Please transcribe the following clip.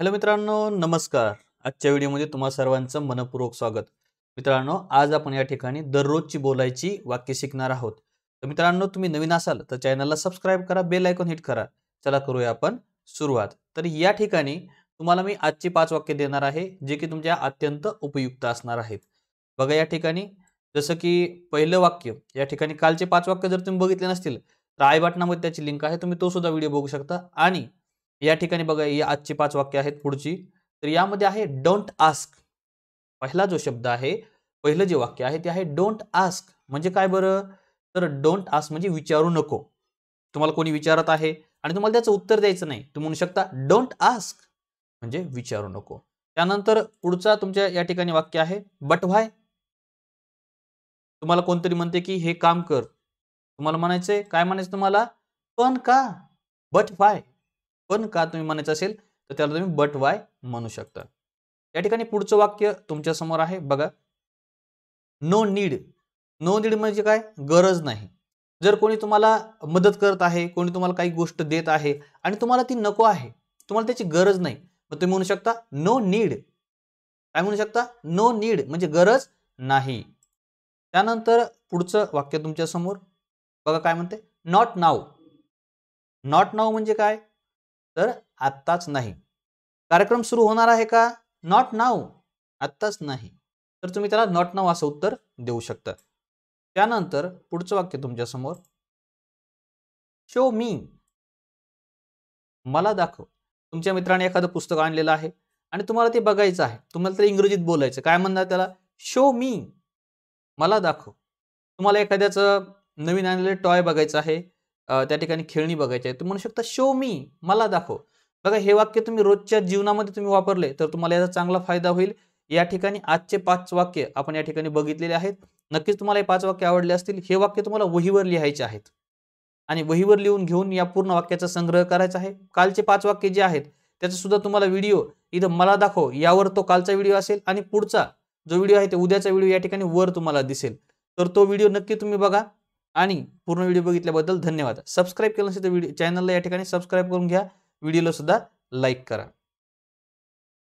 Hello मित्रांनो, नमस्कार। आजच्या व्हिडिओमध्ये तुम्हा सर्वांचं मनपूर्वक स्वागत। मित्रांनो, आज आपण या ठिकाणी दररोजची बोलायची वाक्य शिकणार आहोत। तर मित्रांनो, तुम्ही नवीन असाल तर चॅनलला सबस्क्राइब करा, बेल आयकॉन हिट करा। चला करूया आपण सुरुवात। तर या ठिकाणी तुम्हाला मी आजची 5 वाक्य देणार आहे, जे की तुमच्या अत्यंत उपयुक्त असणार आहेत। बघा या ठिकाणी, जसं की पहिलं वाक्य, या ठिकाणी कालचे 5 वाक्य जर तुम्ही बघितले नसतील तर आय बटनामध्ये त्याची लिंक आहे, तुम्ही तो सुद्धा व्हिडिओ बघू शकता। आणि या ठिकाणी बघा, ही आजची 5 वाक्य आहेत पुढची। तर यामध्ये आहे डोंट आस्क। पहिला जो शब्द आहे, पहिलं जे वाक्य आहे ते आहे डोंट आस्क। म्हणजे काय बरं? तर डोंट आस्क म्हणजे विचारू नको। तुम्हाला कोणी विचारत आहे आणि तुम्हाला त्याचं उत्तर द्यायचं नाही, तुम्ही म्हणू शकता डोंट आस्क, म्हणजे विचारू नको। त्यानंतर पुढचा तुमच्या या ठिकाणी वाक्य आहे बट व्हाय। तुम्हाला कोणतरी म्हणते की हे काम कर, तुम्हाला म्हणायचंय, काय म्हणायचं तुम्हाला, पण का। बट व्हाय, पण का तुम्ही म्हणायचं असेल तर त्याला तुम्ही बट वाय म्हणू शकता। या ठिकाणी पुढचं वाक्य तुमच्या समोर आहे बघा, नो नीड। नो नीड म्हणजे काय, गरज नाही। जर कोणी तुम्हाला मदत करत आहे, कोणी तुम्हाला काही गोष्ट देत आहे आणि तुम्हाला ती नको आहे, तुम्हाला त्याची गरज नाही, मग तुम्ही म्हणू शकता नो नीड। काय म्हणू शकता, नो नीड म्हणजे गरज नाही। त्यानंतर पुढचं वाक्य तुमच्या समोर बघा, काय म्हणते, नॉट नाऊ। नॉट नाऊ म्हणजे काय, तर आत्ताच नाही। कार्यक्रम सुरू होणार आहे का, नॉट नाऊ, आत्ताच नाही। तर तुम्ही त्याला नॉट नाऊ असं उत्तर देऊ शकता। त्यानंतर पुढचं वाक्य तुमच्या समोर, शो मी। मला दाखव। तुमच्या मित्राने एखादं पुस्तक आणलेलं आहे आणि तुम्हाला ते बघायचं आहे, तुम्हाला ते इंग्रजीत बोलायचं, काय म्हणणार त्याला, शो मी, मला दाखव। तुम्हाला एखाद्याचं नवीन आणलेलं टॉय बघायचं आहे, त्या ठिकाणी खेळणी बघायची आहे, तुम्ही म्हणू शकता शो मी, मला दाखव। बघा हे वाक्य तुम्ही रोजच्या जीवनामध्ये तुम्ही वापरले तर तुम्हाला याचा चांगला फायदा होईल। या ठिकाणी आजचे 5 वाक्य आपण या ठिकाणी बघितलेले आहेत। नक्कीच तुम्हाला हे 5 वाक्य आवडले असतील। हे वाक्य तुम्हाला वहीवर लिहायचे आहेत आणि वहीवर लिहून घेऊन या पूर्ण वाक्याचा संग्रह करायचा आहे। कालचे 5 वाक्य जे आहेत त्याचा सुद्धा तुम्हाला व्हिडिओ इथं मला दाखव यावर, तो कालचा व्हिडिओ असेल आणि पुढचा जो व्हिडिओ आहे ते उद्याचा व्हिडिओ या ठिकाणी वर तुम्हाला दिसेल, तर तो व्हिडिओ नक्की तुम्ही बघा। आणि पूर्ण व्हिडिओ बघितल्याबद्दल धन्यवाद। सबस्क्राइब केलं नसेल तर चॅनलला या ठिकाणी सबस्क्राइब करून घ्या, व्हिडिओला सुद्धा लाईक करा।